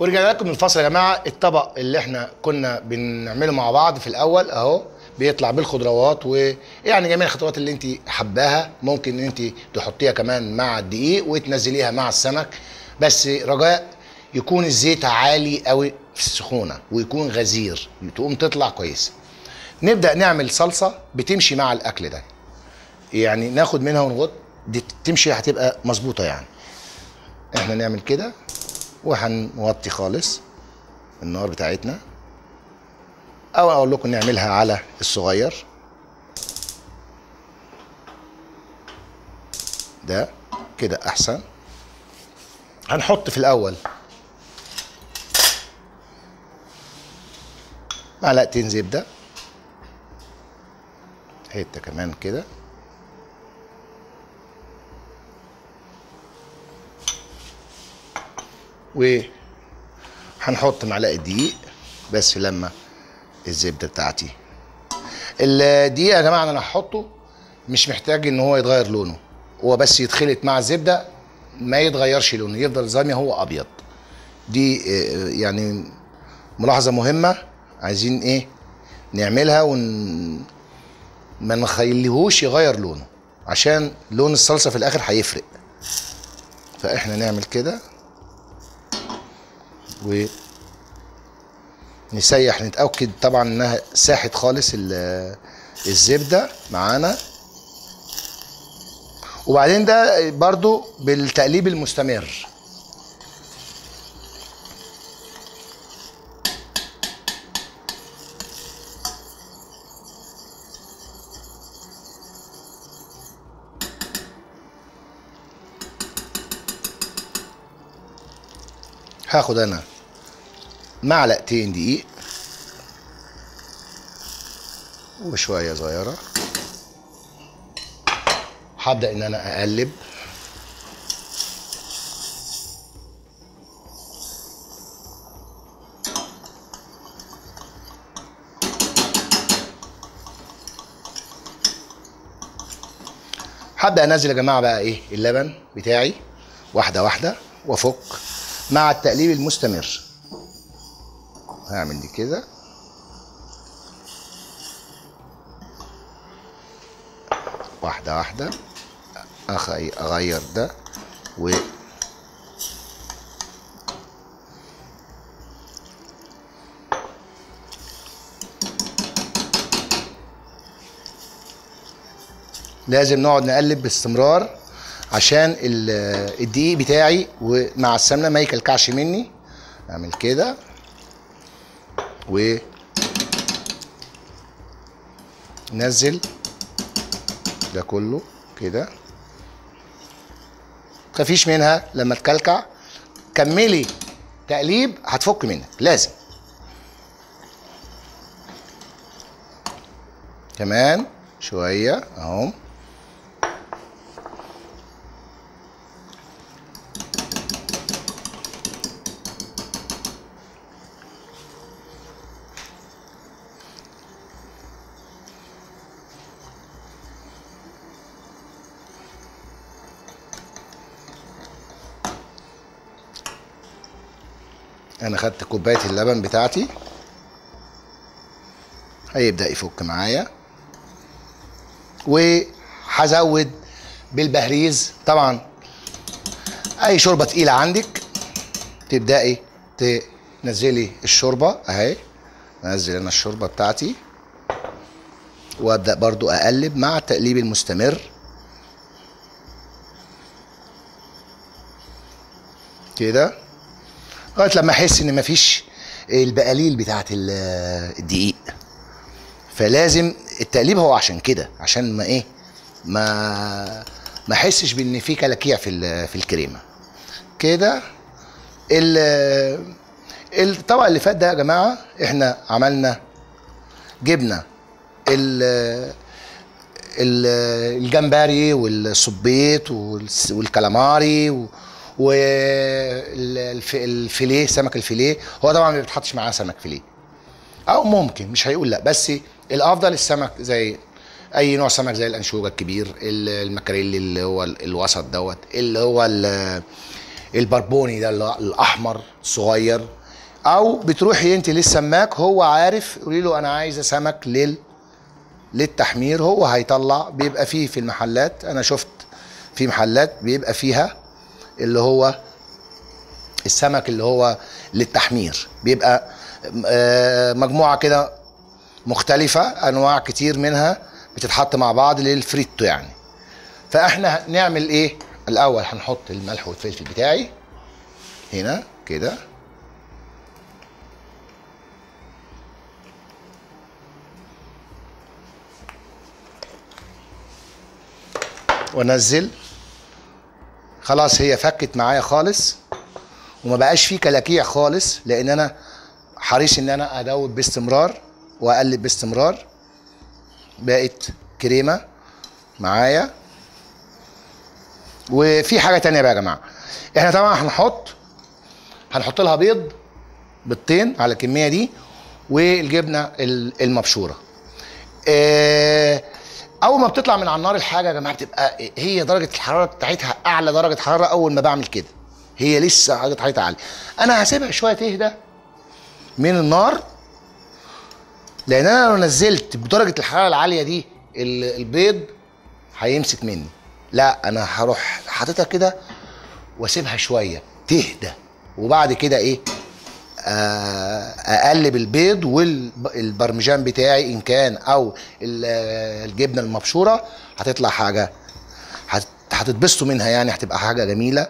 ورجعنا لكم من الفصل يا جماعه. الطبق اللي احنا كنا بنعمله مع بعض في الاول اهو بيطلع بالخضروات ويعني جميع الخطوات اللي انت حباها، ممكن ان انت تحطيها كمان مع الدقيق وتنزليها مع السمك، بس رجاء يكون الزيت عالي قوي في السخونه ويكون غزير تقوم تطلع كويسه. نبدا نعمل صلصه بتمشي مع الاكل ده، يعني ناخد منها ونغط دي تمشي هتبقى مظبوطه. يعني احنا نعمل كده وهنوطي خالص النار بتاعتنا، او اقول لكم نعملها على الصغير ده كده احسن. هنحط في الاول معلقتين زبده، حته كمان كده، وهنحط معلقه دقيق بس لما الزبده بتاعتي. الدقيق يا جماعه انا هحطه مش محتاج ان هو يتغير لونه، هو بس يتخلط مع الزبده ما يتغيرش لونه، يفضل زي ما هو ابيض. دي يعني ملاحظه مهمه عايزين ايه نعملها ما نخليهوش يغير لونه عشان لون الصلصه في الاخر هيفرق. فاحنا نعمل كده ونسيح، نتأكد طبعا انها ساحت خالص الزبدة معانا. وبعدين ده برضو بالتقليب المستمر. هاخد انا معلقتين دقيق وشويه صغيره، هبدا ان انا اقلب هبدا انزل يا جماعه بقى ايه اللبن بتاعي واحده واحده وافك مع التقليب المستمر. هعمل دي كده واحدة واحدة، اغير ده و لازم نقعد نقلب باستمرار عشان الدقيق بتاعي ومع السمنة ما يكلكعش مني. اعمل كده ونزل ده كله كده، متخافيش منها لما تكلكع، كملي تقليب هتفك منك لازم. كمان شوية اهو، انا خدت كوبايه اللبن بتاعتي هيبدا يفك معايا، وهزود بالبهريز. طبعا اي شوربه تقيله عندك تبداي تنزلي الشوربه اهي، انزل انا الشوربه بتاعتي وابدا برضو اقلب مع التقليب المستمر كده لغايه لما احس ان مفيش البقاليل بتاعت الدقيق. فلازم التقليب هو عشان كده، عشان ما ايه ما احسش بان في كلاكيع في الكريمه كده. الطبق اللي فات ده يا جماعه احنا عملنا جبنه الجمبري والصبيط والكالاماري والفيليه، سمك الفيليه هو طبعا ما بيتحطش معاه سمك فيليه، او ممكن مش هيقول لا، بس الافضل السمك زي اي نوع سمك زي الانشوجه الكبير، المكاريلي اللي هو الوسط دوت، اللي هو البربوني ده الاحمر صغير، او بتروحي انت للسماك هو عارف، قولي له انا عايزه سمك للتحمير، هو هيطلع. بيبقى فيه في المحلات، انا شفت في محلات بيبقى فيها اللي هو السمك اللي هو للتحمير، بيبقى مجموعه كده مختلفه، انواع كتير منها بتتحط مع بعض للفريتو يعني. فاحنا هنعمل ايه الاول؟ هنحط الملح والفلفل بتاعي هنا كده، وانزل. خلاص هي فكت معايا خالص وما بقاش فيه كلاكيع خالص، لان انا حريص ان انا ادوب باستمرار واقلب باستمرار. بقت كريمه معايا. وفي حاجه تانية بقى يا جماعه، احنا طبعا هنحط لها بيض، بيضتين على الكميه دي، والجبنه المبشوره. اول ما بتطلع من على النار الحاجه يا جماعه بتبقى هي درجه الحراره بتاعتها اعلى درجه حراره. اول ما بعمل كده هي لسه درجه حرارتها عاليه، انا هسيبها شويه تهدى من النار، لان انا لو نزلت بدرجه الحراره العاليه دي البيض هيمسك مني. لا، انا هروح حاططها كده واسيبها شويه تهدى، وبعد كده ايه اقلب البيض والبرمجان بتاعي ان كان، او الجبنه المبشوره. هتطلع حاجه هتتبسطوا منها يعني، هتبقى حاجه جميله.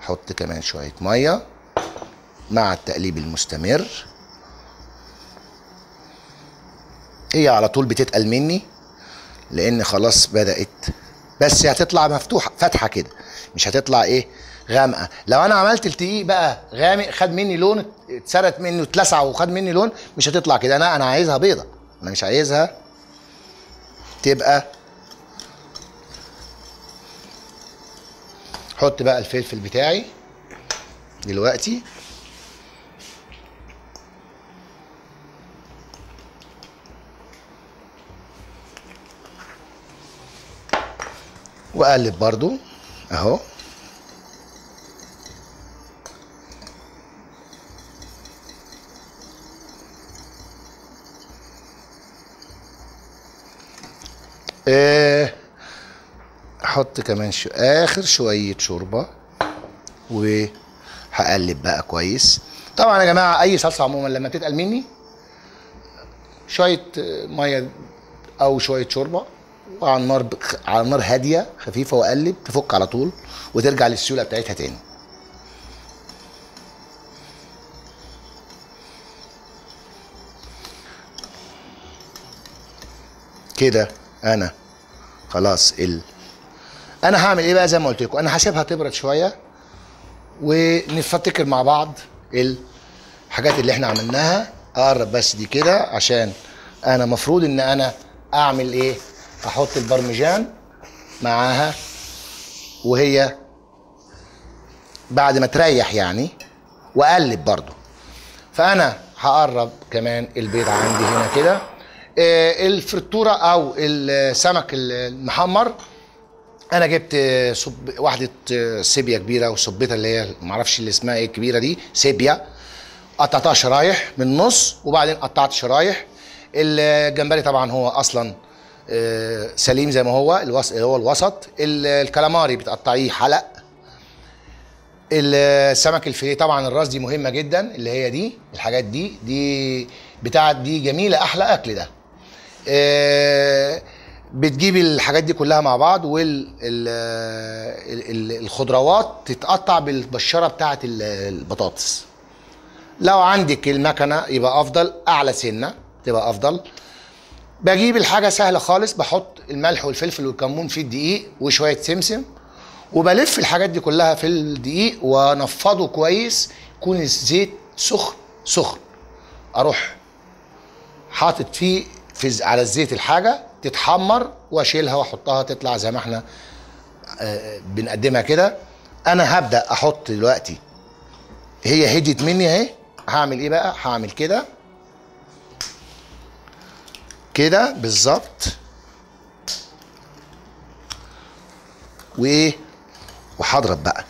حط كمان شويه ميه مع التقليب المستمر، هي على طول بتتقل مني لان خلاص بدات، بس هتطلع مفتوحه فاتحه كده، مش هتطلع ايه غامقه. لو انا عملت التقيق بقى غامق خد مني لون، اتسرت مني واتلسع وخد مني لون، مش هتطلع كده. انا عايزها بيضه، انا مش عايزها تبقى. حط بقى الفلفل بتاعي دلوقتي، واقلب برضو اهو. احط كمان اخر شويه شوربه وهقلب بقى كويس. طبعا يا جماعه اي صلصه عموما لما بتتقل مني شويه ميه او شويه شوربه، وعلى النار على نار هاديه خفيفه، واقلب تفك على طول وترجع للسيوله بتاعتها تاني. كده انا خلاص انا هعمل ايه بقى؟ زي ما قلت لكم انا هسيبها تبرد شويه ونفتكر مع بعض الحاجات اللي احنا عملناها. اقرب بس دي كده، عشان انا مفروض ان انا اعمل ايه؟ احط البرمجان معاها وهي بعد ما تريح يعني، واقلب برضو. فانا هقرب كمان البيض عندي هنا كده. الفريتوره او السمك المحمر، انا جبت واحده سيبيا كبيره وصبيتها اللي هي معرفش اللي اسمها ايه الكبيره دي، سيبيا قطعتها شرايح من النص، وبعدين قطعت شرايح الجمبري. طبعا هو اصلا سليم زي ما هو، هو الوسط. الكالاماري بتقطعيه حلق. السمك الفيليه طبعا الراس دي مهمه جدا، اللي هي دي الحاجات دي بتاعت دي جميله، احلى اكل ده. بتجيب الحاجات دي كلها مع بعض، والخضروات تتقطع بالبشره بتاعت البطاطس. لو عندك المكنه يبقى افضل، اعلى سنه تبقى افضل. بجيب الحاجه سهله خالص، بحط الملح والفلفل والكمون في الدقيق وشويه سمسم، وبلف الحاجات دي كلها في الدقيق وانفضه كويس. يكون الزيت سخن سخن، اروح حاطط فيه على الزيت الحاجه تتحمر، واشيلها واحطها تطلع زي ما احنا بنقدمها كده. انا هبدا احط دلوقتي، هي هدت مني اهي. هعمل ايه بقى؟ هعمل كده كده بالظبط، وايه، وهضرب بقى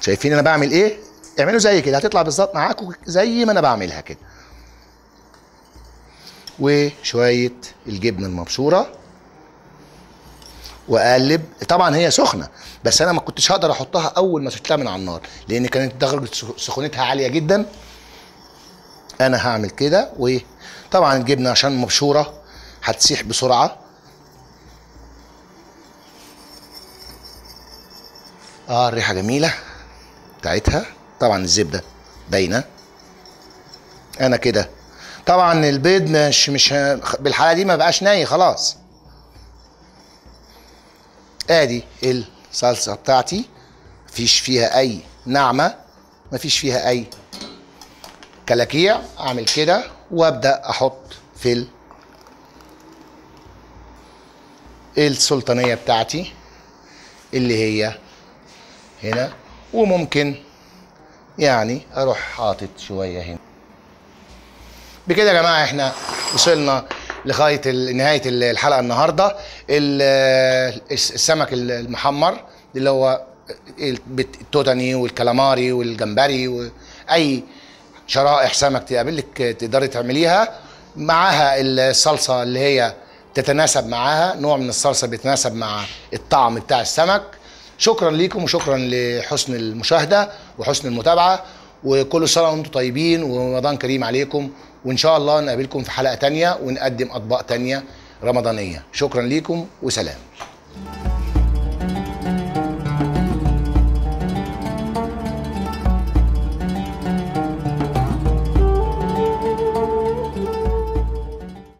شايفين انا بعمل ايه؟ اعملوا زي كده هتطلع بالظبط معاكم زي ما انا بعملها كده. وشويه الجبنه المبشوره واقلب. طبعا هي سخنه بس انا ما كنتش هقدر احطها اول ما شلتها من على النار لان كانت درجه سخونتها عاليه جدا. انا هعمل كده. وطبعا الجبنه عشان مبشوره هتسيح بسرعه. الريحه جميله بتاعتها. طبعا الزبده باينه. انا كده طبعا البيض مش بالحاله دي ما بقاش ناي خلاص. ادي الصلصه بتاعتي مفيش فيها اي ناعمه مفيش فيها اي كلاكيع. اعمل كده وابدا احط في السلطانيه بتاعتي اللي هي هنا. وممكن يعني اروح حاطط شويه هنا. بكده يا جماعه احنا وصلنا لغايه نهايه الحلقه النهارده. السمك المحمر اللي هو التوتاني والكالاماري والجمبري واي شرائح سمك تقابلك تقدري تعمليها معاها. الصلصه اللي هي تتناسب معاها، نوع من الصلصه بيتناسب مع الطعم بتاع السمك. شكرا ليكم وشكرا لحسن المشاهده وحسن المتابعه. وكل سنه وانتم طيبين ورمضان كريم عليكم. وإن شاء الله نقابلكم في حلقة تانية ونقدم أطباق تانية رمضانية. شكرا ليكم وسلام.